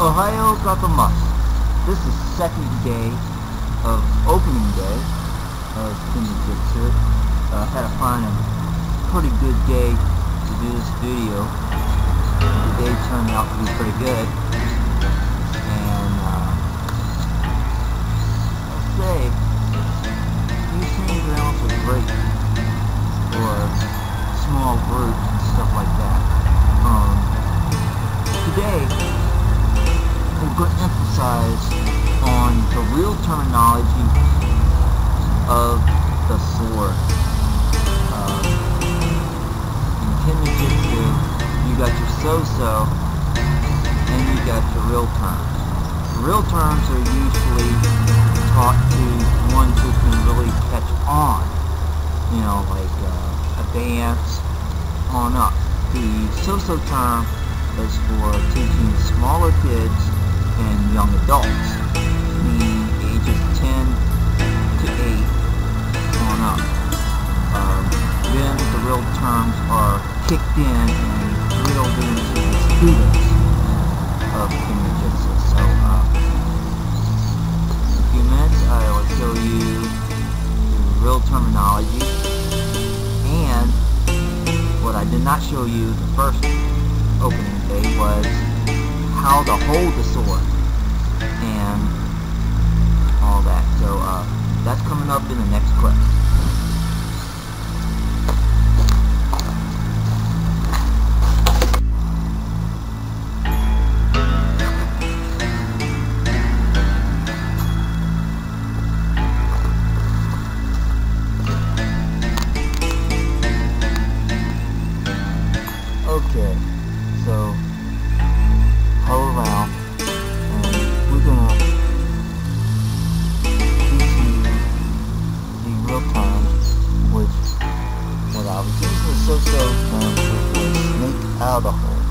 Ohayou gozaimasu. This is the second day of opening day of Kenjutsu. Had to find a pretty good day to do this video. The day turned out to be pretty good. And I'll say these things are also great for small groups and stuff like that. Today we're going to emphasize on the real terminology of the sword. In Kenjutsu, you got your so-so, and you got your real terms. The real terms are usually taught to ones who can really catch on. You know, like advance, on up. The so-so term is for teaching smaller kids and young adults, meaning ages 10 to 8 on up. Then the real terms are kicked in and drilled into the students of Kenjutsu. So in a few minutes I will show you the real terminology and what I did not show you the first opening day was how to hold the sword and all that. So that's coming up in the next clip. Okay, so hold around, and we're gonna teach you the real terms, which what I was using was so-so terms, which was snake out of hole.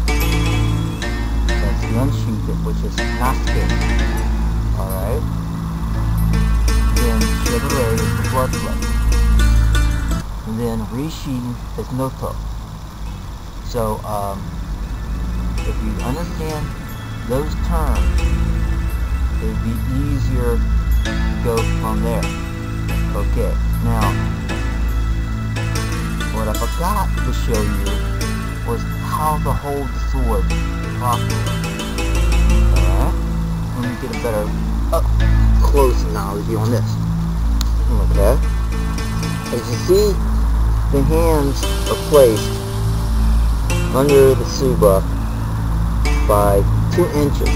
That's the unsheathed bit, which is Nasuke. Alright? Then Shibare is the blood blade. And then Rishin is Noto. So, if you understand those terms, it would be easier to go from there. Okay, now, what I forgot to show you was how to hold the sword properly. Alright? Let me get a better up-close analogy on this. Look at that. As you see, the hands are placed under the suba by 2 inches.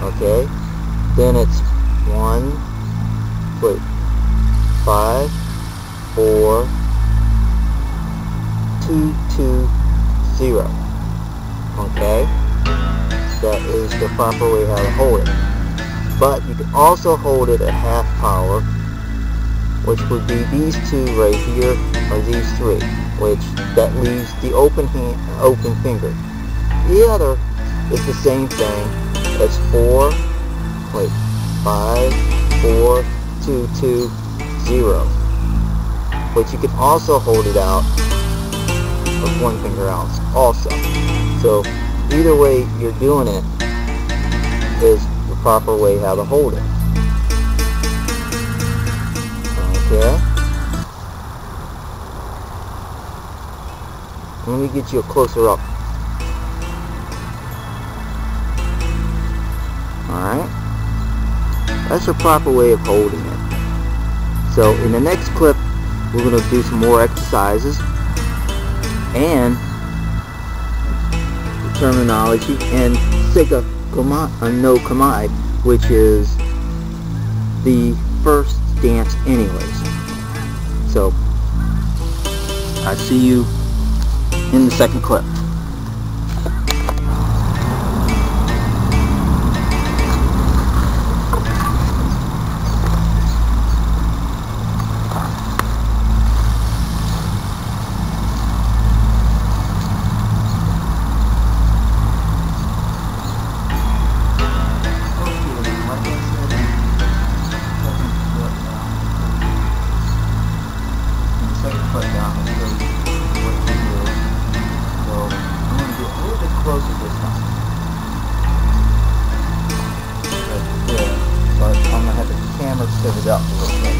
Okay, then it's 1 foot, 5, 4, 2, 2, 0. Okay, that is the proper way how to hold it. But you can also hold it at half power, which would be these two right here, or these three, which that leaves the open hand, open finger. The other is the same thing. It's 4, 5, 4, 2, 2, 0. But you can also hold it out with one finger out also. So either way you're doing it is the proper way how to hold it. Yeah. Let me get you a closer up. Alright. That's the proper way of holding it. So in the next clip, we're going to do some more exercises and the terminology and Seika no Kamai, which is the first dance anyways. So I see you in the second clip. Put down and show you what to do. So closer this time. Right there. But I'm going to have the camera set it up a little bit.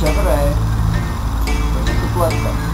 Chevrolet, where's the blood pressure?